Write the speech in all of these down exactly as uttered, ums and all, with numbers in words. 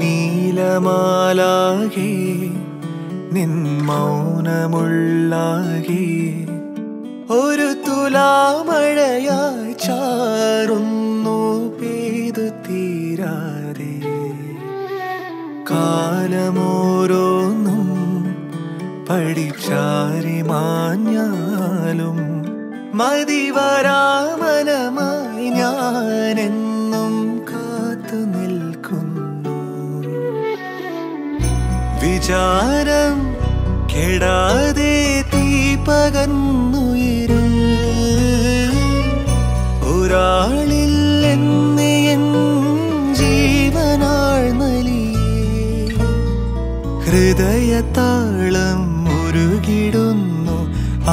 നീലമാലാകെ നിൻ മൗനമുള്ളാകെ ഒരു തുലാമഴയായി ചാറുന്നു പെയ്തു തീരാതെ. കാലമോരോന്നും പഠിച്ചാരി മാഞ്ഞാലും മതിവരാമനമായി ഞാനെന്നും കാത്തു നിൽക്കുന്നു. വിചാരം കെടാതെ തീപകന്നുയിരും ഒരാളിൽ എന്ന് എൻ ജീവനാഴ്ന്നലിയേ. ഹൃദയത്താളം ഉരുകിടുന്നു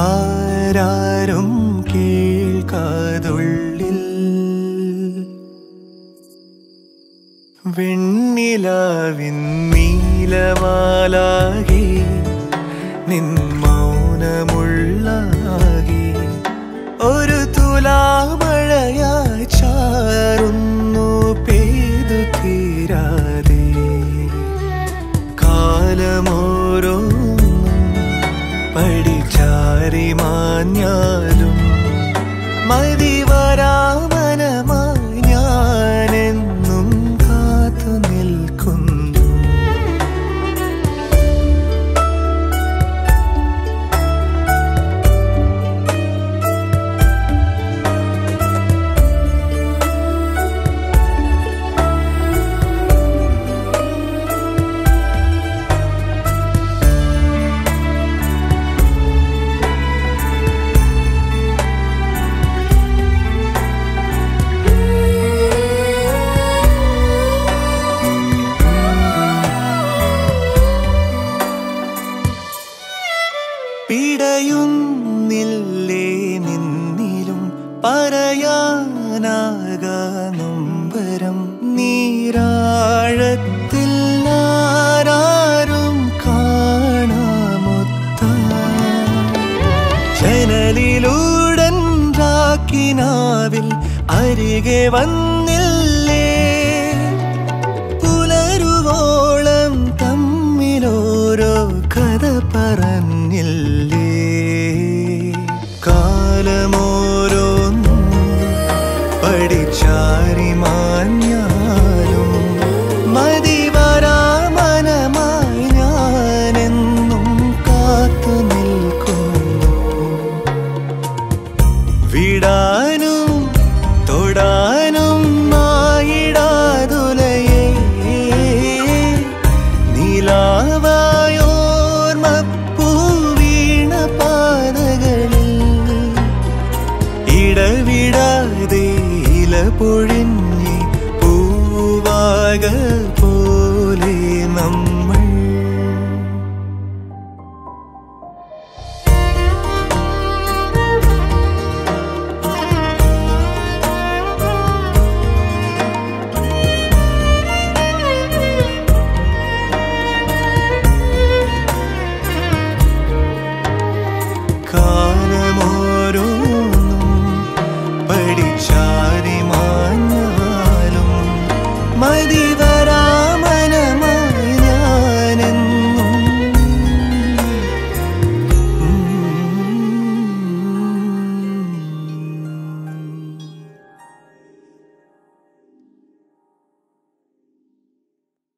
ആരാരും കേൾക്കാതുള്ളിൽ. വെണ്ണിലാവിൻ നീലമാലാകെ നിൻ മൗനമുള്ളാകെ ഒരു തുലാമഴയായി ചാറുന്നു പെയ്തു തീരാതെ. കാലമോരോ പഠിച്ചാരി മാഞ്ഞാലും മതിവരാമനമായി ഞാനെന്നും കാത്തു നിൽക്കുന്നു. പിടയുന്നില്ലേ നിന്നിലും പറയാനാകാനുംബരം. നീരാഴത്തിൽ ആരാരും കാണാമൊത്ത ജനലിലൂടൻ രാക്കിനാവിൽ അരികെ വന്നില്ലേ. പുലരുവോളം തമ്മിലോരോ കഥ പറഞ്ഞില്ല. കാലമോരോന്നും പഠിച്ചാരി മാഞ്ഞാലും മതിവരാമനമായി ഞാനെന്നും കാത്തു നിൽക്കുന്നു. വിടാനും തൊടാനും മായിടാതുലയേ പൊഴിഞ്ഞി പൂവാക പോലെ നമ്മൾ. കാലമോരോന്നും പഠിച്ചാരി മാഞ്ഞാലും മതി